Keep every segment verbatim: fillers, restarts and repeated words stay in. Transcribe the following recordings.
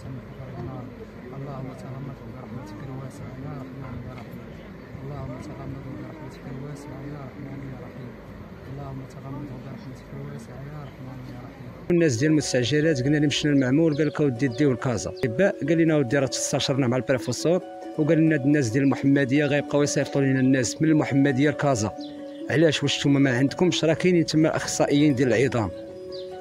وسلم فرجنا. اللهم تغمد برحمتك الواسعة يا رحمن يا رحيم. اللهم تغمد برحمتك الواسعة يا رحمن يا رحيم. اللهم تغمد برحمتك الواسعة يا رحمن يا رحيم. الناس ديال المستعجلات قلنا لهم مشينا للمعمول قال لك اودي ديو لكازا. قال لنا اودي راه تستشرنا مع البروفيسور وقال لنا الناس ديال المحمدية غيبقاو يصيفطوا لنا الناس من المحمدية لكازا. علاش واش نتوما ما عندكمش؟ راه كاينين تما اخصائيين ديال العظام.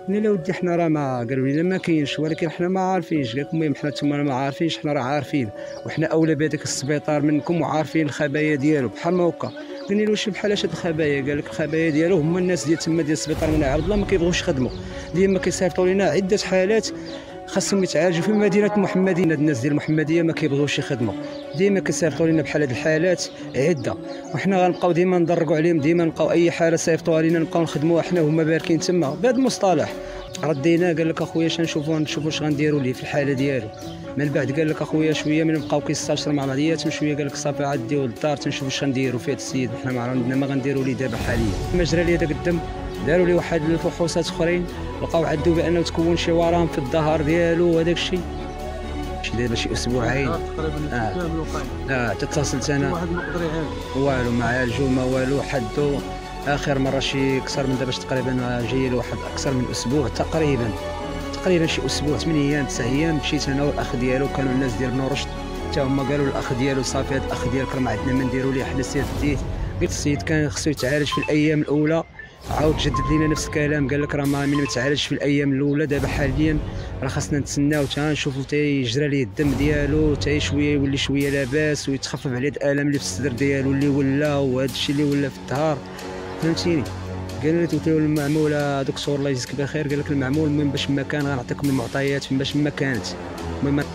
قلنا لا ودي حنا راه ما قالوا لنا ما كاينش ولكن حنا ما عارفينش. قال لكم المهم حنا تما ما عارفينش، حنا راه عارفين وحنا اولى بهذاك السبيطار منكم وعارفين الخبايا ديالو بحال ما هكا. قلنا له واش بحال اش هاد الخبايا؟ قال لك الخبايا ديالو هما الناس ديال تما ديال السبيطار مولاي عبد الله ما كيبغوش يخدموا، ديما كيصيفطوا لنا عده حالات خاصهم يتعالجوا في مدينه محمديه. الناس ديال المحمديه ما كيبغيوش يخدموا، ديما كيصيفطوا لنا بحال هاد الحالات عده وحنا غنبقاو ديما ندرقوا عليهم، ديما نلقاو اي حاله صيفطوها لنا نبقاو نخدموها حنا وهما باركين تما بهذا المصطلح. ردينا قال لك اخويا اش غنشوفوا نشوفوا اش غنديروا ليه في الحاله ديالو. من بعد قال لك اخويا شويه من نبقاو كيستاشر مع بعضياتهم شويه، قال لك صافي عاد ديو للدار تنشوفوا اش غنديروا في هذا السيد، حنا ما عندنا ما غنديروا ليه دابا حاليا. ما جرى لي هذاك الدم داروا لي واحد الفحوصات اخرين لقاو عدو بانه تكون شي ورم في الظهر ديالو وهداك الشيء شي دابا شي اسبوعين تقريبا كامل وقايم. اه تتصلت انا واحد ما قدر يعالجو والو، ما عالجو ما والو، حدو اخر مره شي اكثر من دابا تقريبا جاي لواحد اكثر من اسبوع تقريبا تقريبا شي اسبوع ثمانية ايام تسعة ايام. مشيت انا والاخ ديالو كانوا الناس ديال نورشت حتى هما قالوا الاخ ديالو صافي هذا الاخ ديالك راه ما عندنا ما نديروا ليه حنا سير ديت. قلت السيد كان خصو يتعالج في الايام الاولى، عاود جدد لينا نفس الكلام قال لك راه ما من متعالجش في الايام الاولى دابا حاليا راه خاصنا نتسناو حتى نشوفوا حتى يجرى ليه الدم ديالو حتى شويه يولي شويه لاباس ويتخفف عليه الالم اللي في الصدر ديالو اللي ولا وهذا الشيء اللي ولا في الظهر فهمتيني. قال لي توتيو المعمول دكتور الله يجزيك بخير، قال لك المعمول المهم باش ما كان غنعطيكم المعطيات باش ما كانت المهم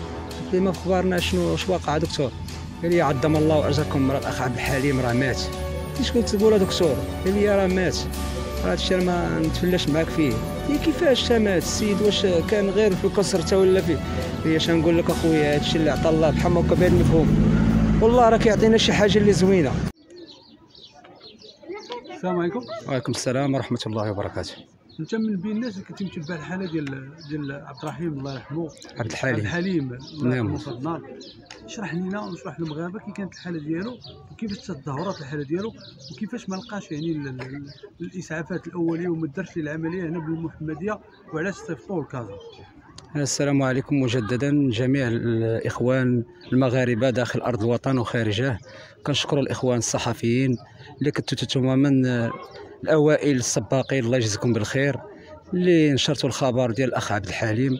ما خبرنا شنو واش واقع دكتور. قال لي عظم الله اجركم راه الاخ عبد الحليم راه مات. كيفاش كتقولها دكتور؟ قال لي راه مات، راه هادشي ما نتفلاش معاك فيه. كيفاش مات السيد؟ واش كان غير في القصر تا ولا فيه؟ قال لي اش نقول لك اخويا هادشي اللي عطا الله بحال هكا بهذا المفهوم والله راه كيعطينا شي حاجه اللي زوينه. السلام عليكم. وعليكم السلام ورحمه الله وبركاته. انت من بين الناس اللي كنت متبع الحاله ديال ديال عبد الرحيم الله يرحمه عبد الحليم عبد الحليم نعم. اشرح لنا واشرح للمغاربه كي كانت الحاله ديالو وكيفاش تدهورات الحاله ديالو وكيفاش ما لقاش يعني الاسعافات الاوليه وما دارش العمليه هنا بالمحمديه وعلاش صيفطوه لكازا. السلام عليكم مجددا جميع الاخوان المغاربه داخل ارض الوطن وخارجه. كنشكر الاخوان الصحفيين اللي كنتو نتوما من الاوائل السباقين الله يجزيكم بالخير اللي نشرتوا الخبر ديال الاخ عبد الحليم،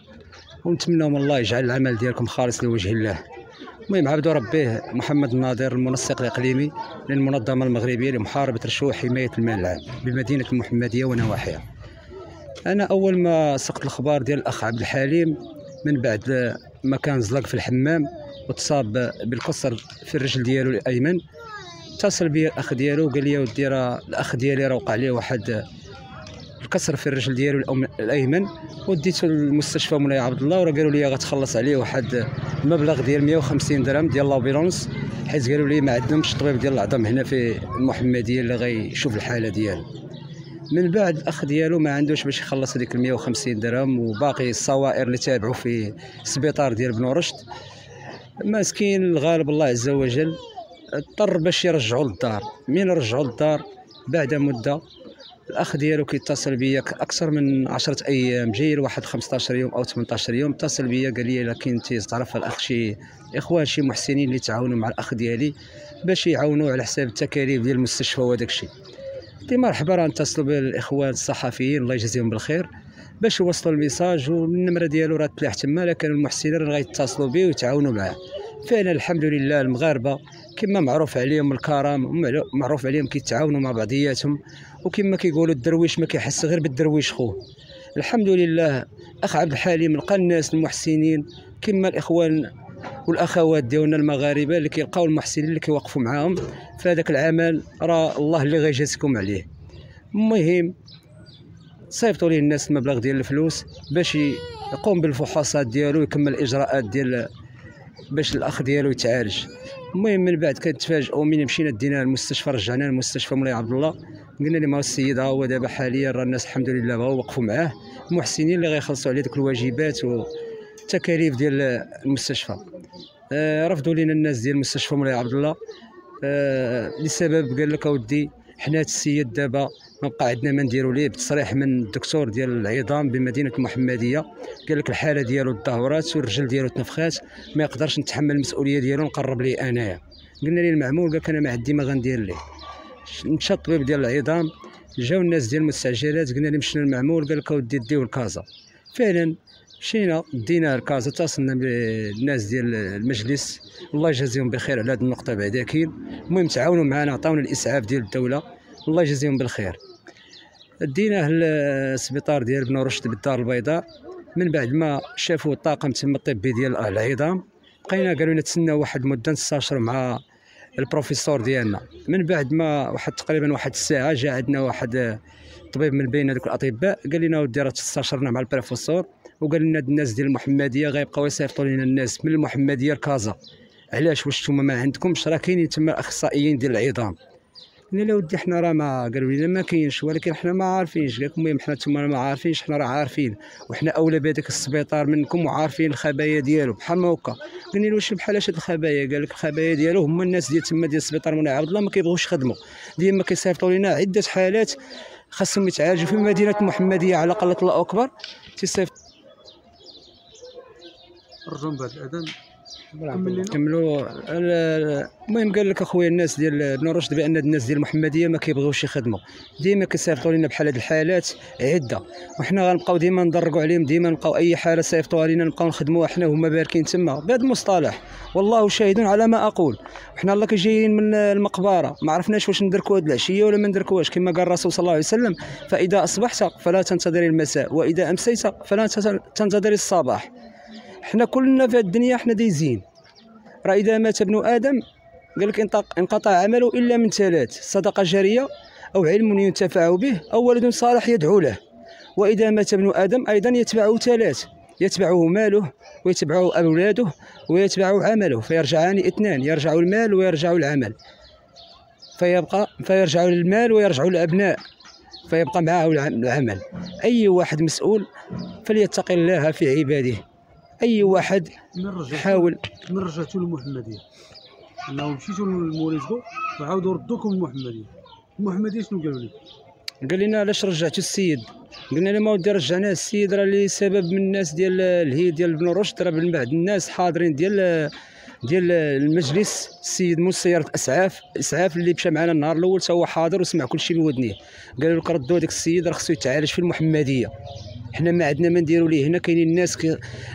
ونتمنوا من الله يجعل العمل ديالكم خالص لوجه الله. المهم عبدو ربيه محمد الناظر المنسق الاقليمي للمنظمه المغربيه لمحاربه الرشوه وحمايه المال العام بمدينه المحمديه ونواحيها. انا اول ما سقط الخبر ديال الاخ عبد الحليم من بعد ما كان زلق في الحمام وتصاب بالقصر في الرجل ديالو الايمن اتصل بيا الاخ ديالو وقال لي ودي راه الاخ ديالي راه وقع عليه واحد الكسر في الرجل ديالو الايمن وديته للمستشفى مولاي عبد الله وراه قالوا لي غتخلص عليه واحد المبلغ ديال مية وخمسين درهم ديال لابيلونس حيت قالوا لي ما عندهمش الطبيب ديال العظام هنا في المحمديه اللي غيشوف الحاله ديالو. من بعد الاخ ديالو ما عندوش باش يخلص هذيك مية وخمسين درهم وباقي الصوائر اللي تابعوا في السبيطار ديال بن رشد مسكين الغالب الله عز وجل اضطر باش يرجعوا للدار. من رجعوا للدار بعد مده الاخ ديالو كيتصل بيا اكثر من عشرة ايام جاي لواحد خمسطاش يوم او تمنطاش يوم اتصل بيا قال لي لكن تعرف الاخ شي اخوان شي محسنين اللي تعاونوا مع الاخ ديالي باش يعاونوه على حساب التكاليف ديال المستشفى وداك الشيء. قلت لي مرحبا راه نتصلوا بالاخوان الصحفيين الله يجزيهم بالخير باش يوصلوا الميساج والنمره ديالو راه تلاح تما لكن المحسنين راه غيتصلوا به ويتعاونوا معاه. فعلا الحمد لله المغاربه كما معروف عليهم الكرم معروف عليهم كيتعاونوا مع بعضياتهم وكما كيقولوا الدرويش ما كيحس غير بالدرويش خوه. الحمد لله اخ عبد الحليم لقى الناس المحسنين كما الاخوان والاخوات ديالنا المغاربه اللي كيلقاو المحسنين اللي كيوقفوا معاهم فهذاك العمل راه الله اللي غيجازيكم عليه. المهم صيفطوا ليه الناس المبلغ ديال الفلوس باش يقوم بالفحوصات ديالو ويكمل الاجراءات ديال باش الاخ ديالو يتعالج. المهم من بعد كنتفاجئوا ملي مشينا دينا المستشفى رجعنا للمستشفى مولاي عبد الله قلنا لهم ها السيد ها هو دابا حاليا راه الناس الحمد لله باغوا وقفوا معاه المحسنين اللي غيخلصوا عليه ذوك الواجبات و التكاليف ديال المستشفى. رفضوا لينا الناس ديال مستشفى مولاي عبد الله لسبب، قال لك اودي حنا هاد السيد دابا ما بقى عندنا ما نديرو ليه، بتصريح من الدكتور ديال العظام بمدينه المحمديه، قال لك الحاله ديالو الظهورات والرجل ديالو تنفخات، ما يقدرش نتحمل المسؤوليه ديالو نقرب ليه انايا. قلنا ليه المعمول، قال لك انا ما عندي ما غندير ليه. مشى الطبيب ديال العظام، جاو الناس ديال المستعجلات، قلنا لهم مشينا المعمول، قال لك اودي ديو لكازا. فعلا مشينا دينا لكازا، اتصلنا بالناس ديال المجلس الله يجازيهم بخير على هذه النقطه بعداكين، المهم تعاونوا معنا، عطاونا الاسعاف ديال الدوله الله يجازيهم بالخير. ديناه للسبيطار ديال بن رشد بالدار البيضاء، من بعد ما شافوا الطاقم تما الطبي ديال العظام بقينا، قالوا لنا تسناو واحد المده نستشروا مع البروفيسور ديالنا. من بعد ما واحد تقريبا واحد الساعه جا عندنا واحد طبيب من بين هذوك الاطباء، قال لنا ودي راه تستشرنا مع البروفيسور، وقال لنا الناس ديال المحمديه غيبقاو يصيفطوا لنا الناس من المحمديه لكازا. علاش؟ واش نتوما ما عندكمش؟ راه كاينين تما اخصائيين ديال العظام. قلنا لا ودي حنا راه ما، قالوا لنا ما كاينش، ولكن حنا ما عارفينش. قال لك المهم حنا تما ما عارفينش، حنا راه عارفين وحنا اولى بهذاك السبيطار منكم وعارفين الخبايا ديالو بحال ما هكا. قلنا له واش بحالاش هاد الخبايا؟ قال لك الخبايا ديالو هما الناس ديال تما ديال السبيطار مولاي عبد الله ما كيبغوش يخدموا، ديما كيصيفطوا لنا عده حالات خاصهم يتعالجوا في مدينه المحمديه على قله الله اكبر. تيصيفط رجعوا بعد الاذان كملوا. المهم قال لك اخويا الناس ديال بن رشد بان الناس ديال المحمديه ما كيبغيوش يخدموا، ديما كيصيفطوا لنا بحال هاد الحالات عده، وحنا غنبقاو ديما ندرقوا عليهم، ديما نلقاو اي حاله صيفطوها لنا نبقاو نخدموها حنا وهما باركين تما بهذا المصطلح. والله شاهد على ما اقول، وحنا الله كجايين من المقبره، ما عرفناش واش ندركوا هاد العشيه ولا ما ندركوهاش، كما قال الرسول صلى الله عليه وسلم: فاذا اصبحت فلا تنتظر المساء، واذا امسيت فلا تنتظر الصباح. حنا كلنا في الدنيا حنا دايزين، راه إذا مات ابن آدم قال لك انقطع عمله إلا من ثلاث: صدقة جارية، أو علم ينتفع به، أو ولد صالح يدعو له. وإذا مات ابن آدم أيضا يتبعه ثلاث: يتبعه ماله، ويتبعه أولاده، ويتبعه عمله، فيرجعان اثنان، يرجع المال ويرجع العمل، فيبقى فيرجع المال ويرجع الأبناء، فيبقى معه العمل. أي واحد مسؤول فليتق الله في عباده. اي واحد حاول من رجعتوا للمحمديه، انه مشيتوا لموليتكم وعاودوا ردوكم للمحمديه، المحمديه شنو قالوا لك؟ قال لنا علاش رجعتوا السيد؟ قلنا له ما ودي رجعناه السيد راه لسبب من الناس ديال الهي ديال بن رشد، راه من بعد الناس حاضرين ديال ديال المجلس، السيد مسير الاسعاف، الاسعاف اللي مشى معنا النهار الاول حتى هو حاضر وسمع كل شيء بودنيه، قالوا لك ردوا هذاك السيد راه خصو يتعالج في المحمديه، حنا ما عندنا ما نديرو ليه. هنا كاينين الناس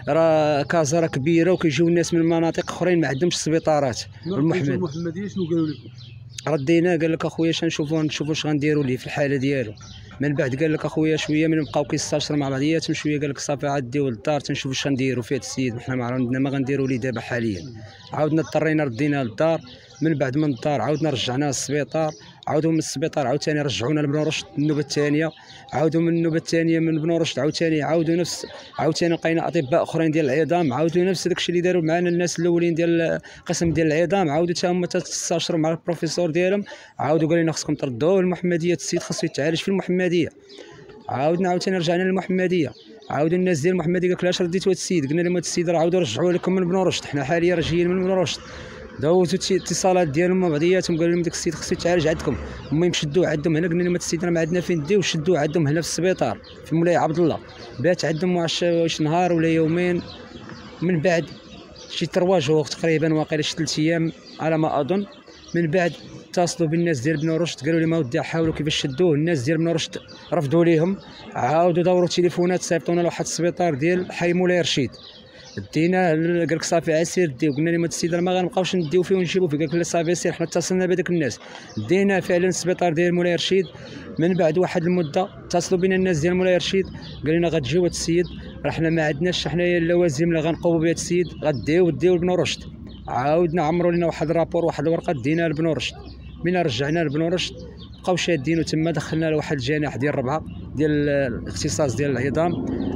راه كازا راه كبيره وكيجيو الناس من مناطق اخرين ما عندهمش السبيطارات. المحمد المحمديه شنو قالوا لكم؟ رديناه قال لك اخويا اش غنشوفوا نشوفوا اش غنديروا ليه في الحاله ديالو. من بعد قال لك اخويا شويه من بقاو كيستاشر مع بعضياتهم شويه، قال لك صافي عاد ديو للدار تنشوفوا اش غنديروا في هذا السيد، وحنا ما عندنا ما غنديروا ليه دابا حاليا. عاودنا اضطرينا رديناه للدار، من بعد من الدار عاودنا رجعناه للسبيطار، عاودوا من السبيطار عاوتاني رجعونا لبن رشد النوبه الثانيه، عاودوا من النوبه الثانيه من بن رشد عاوتاني عاودوا نفس، عاوتاني لقينا اطباء اخرين ديال العظام عاودوا نفس داك الشيء اللي داروا معنا الناس الاولين ديال القسم ديال العظام، عاودوا حتى هما تستشروا مع البروفيسور ديالهم، عاودوا قالوا لنا خصكم تردوه المحمديه، السيد خصو يتعالج في المحمديه. عاودنا عاوتاني رجعنا للمحمديه، عاودوا الناس ديال المحمديه قال لك علاش رديتوا هذا السيد؟ قلنا لهم هذا السيد راه عاودوا رجعوه لكم من بن رشد، حنا حاليا راه جايين من بن رشد. داوزو اتصالات ديالهم مع بعضياتهم قالوا لهم داك السيد خصو يتعالج عندكم، المهم شدوه عندهم هنا. قلنا لهم هذا السيد راه ما عندنا فين نديوه، شدوه عندهم هنا في السبيطار في مولاي عبد الله، بات عندهم واش نهار ولا يومين، من بعد شي تروا جوغ تقريبا واقيلا شي ثلاث ايام على ما اظن. من بعد اتصلوا بالناس ديال بن رشد قالوا لهم اودي حاولوا كيفاش شدوه، الناس ديال بن رشد رفضوا ليهم، عاودوا دوروا التليفونات صيفطونا لواحد السبيطار ديال حي مولاي رشيد، دينا قال لك صافي عسير ديو، قلنا لهم هاد السيد راه ما غنبقاوش نديو فيه ونجيبو فيه، قال لك لا صافي سير حنا اتصلنا بهذوك الناس. دينا فعلا السبيطار ديال مولاي رشيد، من بعد واحد المده اتصلوا بنا الناس ديال مولاي رشيد قال لنا غتجيو هاد السيد راه حنا ما عندناش حنايا اللوازم لا غنقوموا بهاد السيد، غديو ديو لبن رشد. عاودنا عمروا لنا واحد الرابور واحد الورقه دينا لبن رشد، من رجعنا لبن رشد بقاو شادين، وتما دخلنا لواحد الجناح ديال الربعه ديال الاختصاص ديال العظام،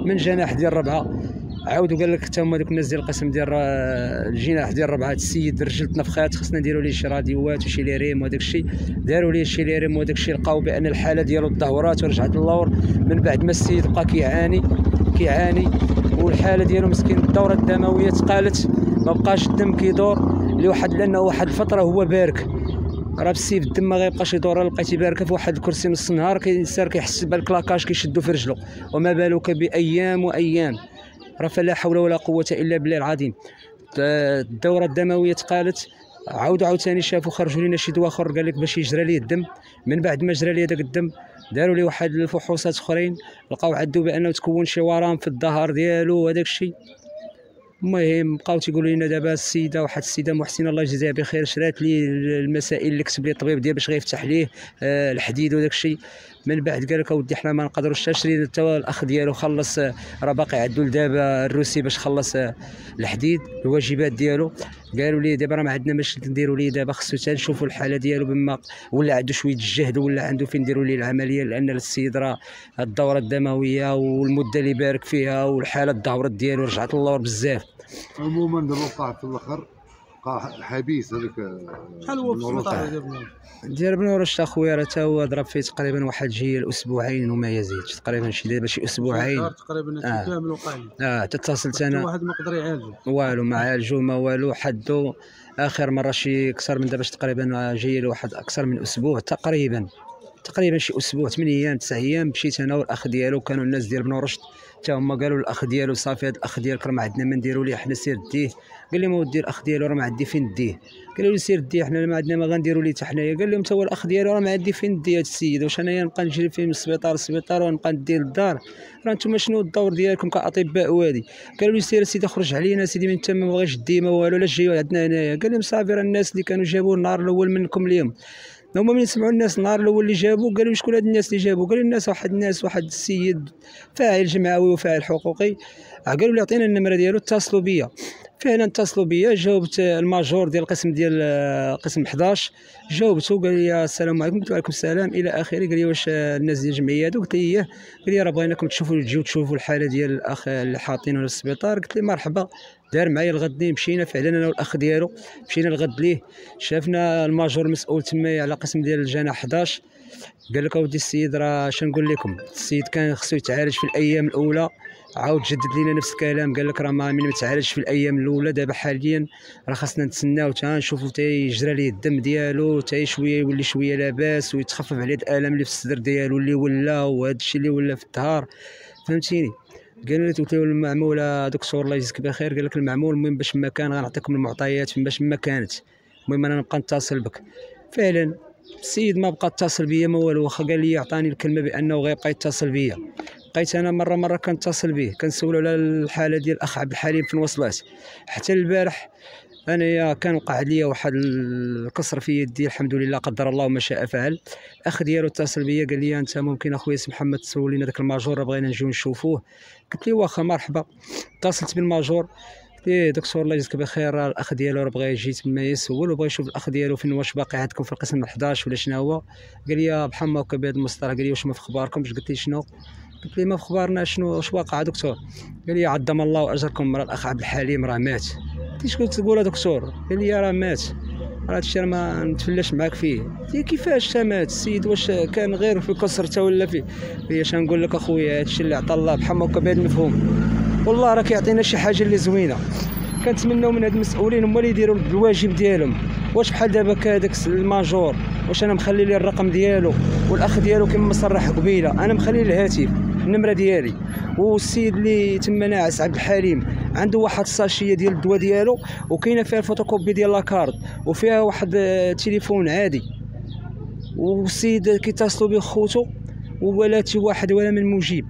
من جناح ديال الربعه عاودوا قال لك حتى هما دوك الناس ديال القسم ديال الجناح ديال الربعه السيد رجل تنفخات، خصنا نديروا ليه شي راديوات وشي ليريم وداك الشيء، داروا ليه شي ليريم وداك الشيء، لقاو بان الحاله ديالو تدهورات ورجعت للور. من بعد ما السيد بقى كيعاني كيعاني والحاله ديالو مسكين الدوره الدمويه تقالت، ما بقاش الدم كيدور لواحد، لانه واحد الفتره هو بارك، راه بالسيف الدم ما غيبقاش يدور. راه لقيتي باركه في واحد الكرسي نص النهار كيسار كيحس بالكلاكاش كيشدو في رجلو، وما بالك بايام وايام. راه فلا حول ولا قوه الا بالله العظيم. الدوره الدمويه تقالت، عاودوا عاوتاني شافوا خرجوا لينا شي دواء اخر قال لك باش يجرى ليه الدم. من بعد ما جرى ليه داك الدم داروا ليه واحد الفحوصات اخرين، لقاو عندو بانه تكون شي ورم في الظهر ديالو وهداك الشيء. المهم بقاو تيقولوا لنا دابا السيده، واحد السيده محسنه الله يجزيها بخير، شرات لي المسائل اللي كتب لي الطبيب ديال باش غيفتح ليه آه الحديد وداك الشيء. من بعد قال لك اودي حنا ما نقدروش تشري حتى الاخ ديالو خلص، راه باقي عندو لدابا الروسي باش خلص آه الحديد الواجبات ديالو. قالوا لي دابا راه ما عندنا ماش نديروا ليه، دابا خصو حتى نشوفوا الحاله ديالو بما ولا عنده شويه الجهد ولا عنده فين نديروا ليه العمليه، لان السيد راه الدوره الدمويه والمده اللي بارك فيها والحاله الدهورات ديالو رجعت للور بزاف. عموما دابا وقع في الاخر، وقع الحبيس هذاك شحال هو في السبيطار ديال بنور ديال بنور اش اخويا، راه تا هو ضرب فيه تقريبا واحد جيل اسبوعين وما يزيدش، تقريبا شي دابا شي اسبوعين تقريبا كامل وقع ليه. اه اتصلت انا واحد ما قدر يعالجو والو، ما عالجو ما والو، حدو اخر مره شي اكثر من دابا تقريبا جيل واحد اكثر من اسبوع تقريبا، تقريبا شي اسبوع ثمانية ايام تسعة ايام. مشيت انا والاخ ديالو، كانوا الناس ديال بنور رشد حتى هما قالوا الاخ ديالو صافي هذا الاخ ديالك راه ما عندنا ما نديروا ليه حنا، سير ديه. قال لهم ودي الاخ ديالو راه ما عندي فين نديه. قالوا لي سير ديه حنا ما عندنا ما غنديروا ليه حتى حنايا. قال لهم تا هو الاخ ديالو راه ما عندي فين نديه هذا السيد، واش انايا نبقى نجري فيه من السبيطار للسبيطار ونبقى ندير للدار؟ راه انتم شنو الدور ديالكم كاطباء؟ وادي قالوا لي سير سيدي خرج علينا سيدي من تما ما بغاش ديه ما والو، علاش جايو عندنا هنايا؟ قال لهم صافي راه الناس اللي كانوا جابوا النهار الاول منكم اليوم هما من سمعوا الناس النهار الاول اللي جابوا. قالوا شكون هاد الناس اللي جابوا؟ قالوا الناس واحد الناس واحد السيد فاعل جمعوي وفاعل حقوقي. قالوا لي عطينا النمره ديالو اتصلوا بيا. فعلا اتصلوا بيا، جاوبت الماجور ديال القسم ديال قسم احد عشر، جاوبته قال لي السلام عليكم، قلت وعليكم السلام الى اخره. قال لي واش الناس ديال الجمعيه هادو؟ قلت ليه. قال لي راه بغيناكم تشوفوا تجيو تشوفوا الحاله ديال الاخ اللي حاطينه للسبيطار. قلت لي مرحبا. دار معايا الغد، مشينا فعلا انا والاخ ديالو مشينا الغد ليه، شافنا الماجور مسؤول تما على قسم ديال الجناح احد عشر. قال لك اودي السيد راه شنو نقول لكم، السيد كان خصو يتعالج في الايام الاولى. عاود جدد لينا نفس الكلام، قال لك راه ما من متعالجش في الايام الاولى دابا حاليا راه خاصنا نتسناو تا نشوفو تا يجرى ليه الدم ديالو، تا شويه يولي شويه لاباس ويتخفف عليه الالم اللي في الصدر ديالو اللي ولا وهذا الشيء اللي ولا في الظهر، فهمتيني. قالوا لي قلت له المعمول دكتور الله يجزيك بخير، قال لك المعمول المهم باش ما كان غنعطيكم المعطيات باش ما كانت، المهم انا نبقى نتصل بك. فعلا السيد ما بقى اتصل بيا ما والو، واخا قال لي عطاني الكلمه بانه غيبقى يتصل بيا. بقيت انا مره مره كنتصل به كنسولو على الحاله ديال الاخ عبد الحليم في الوصلات. حتى البارح انايا كان وقع ليا واحد الكسر في يدي، الحمد لله قدر الله ما شاء فعل. الاخ ديالو اتصل بيا قال لي انت ممكن اخويا سي محمد تسول لنا داك الماجور، بغينا نجيو نشوفوه. قلت له واخا مرحبا. اتصلت بالماجور قلت له دكتور الله يجزيك بخير، راه الاخ ديالو راه بغا يجي تما يسول وبغا يشوف الاخ ديالو فين، واش باقي عندكم في القسم احد عشر ولا شنو هو؟ قال لي بحال ما هكا بهذا المصطلح، قال لي واش ما في اخباركمش؟ قلت له شنو؟ قلت لي ما في اخبارنا شنو واش واقع دكتور؟ قال لي عظم الله اجركم راه الاخ عبد الحليم راه مات. قلت شكون تقول يا دكتور؟ قال لي راه مات، راه هادشي راه ما نتفلاش معاك فيه. قلت ليه كيفاش مات السيد؟ واش كان غير في الكسر تا ولا فيه؟ قال لي اش نقول لك اخويا، هادشي اللي عطى الله بحال هكا بهذا المفهوم، والله راه كيعطينا شي حاجه اللي زوينه. كنتمناو من هاد المسؤولين هما اللي يديروا الواجب ديالهم. واش بحال دابا كداك الماجور، واش انا مخلي ليه الرقم ديالو والاخ ديالو كما صرح قبيله، انا مخلي ليه الهاتف النمره ديالي، والسيد اللي تما ناعس عبد الحليم عنده واحد الساشيه ديال الدواء ديالو وكاينه فيها الفوتوكوبي ديال لاكارت وفيها واحد تليفون عادي، والسيد كيتصلوا به خوتو ولا تي واحد ولا من مجيب.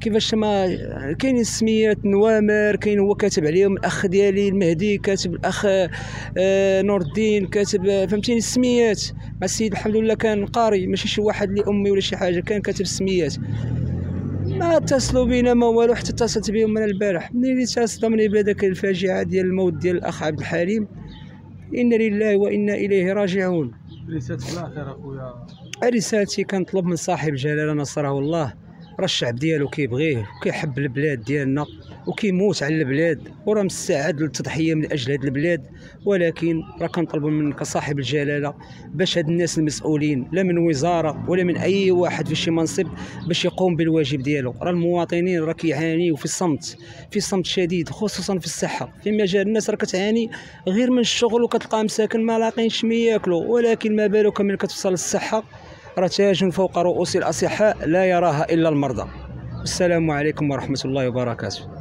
كيفاش ما كاينين السميات نوامر، كاين هو كاتب عليهم الاخ ديالي المهدي، كاتب الاخ نور الدين، كاتب فهمتيني السميات. مع السيد الحمد لله كان قاري ماشي شي واحد اللي امي ولا شي حاجه، كان كاتب السميات. ما اتصلوا بينا ما والو، حتى اتصلت بهم انا البارح ملي تصدمني بهذاك الفاجعه ديال الموت ديال الاخ عبد الحليم. انا لله وانا اليه راجعون. رسالتك الاخيره اخويا؟ رسالتي كنطلب من صاحب الجلاله نصره الله راه الشعب ديالو كيبغيه وكيحب البلاد ديالنا وكيموت على البلاد وراه مستعد للتضحيه من اجل هذه البلاد، ولكن راه كنطلبوا منك صاحب الجلاله باش هاد الناس المسؤولين لا من وزاره ولا من اي واحد في شي منصب باش يقوم بالواجب ديالو. راه المواطنين راه كيعانيوا في الصمت، في صمت شديد، خصوصا في الصحه. في مجال الناس راه كتعاني غير من الشغل وكتلقاهم ساكن ما لاقينش ما ياكلوا، ولكن ما بالك ملي كتوصل للصحه. رتاج فوق رؤوس الأصحاء لا يراها إلا المرضى. السلام عليكم ورحمة الله وبركاته.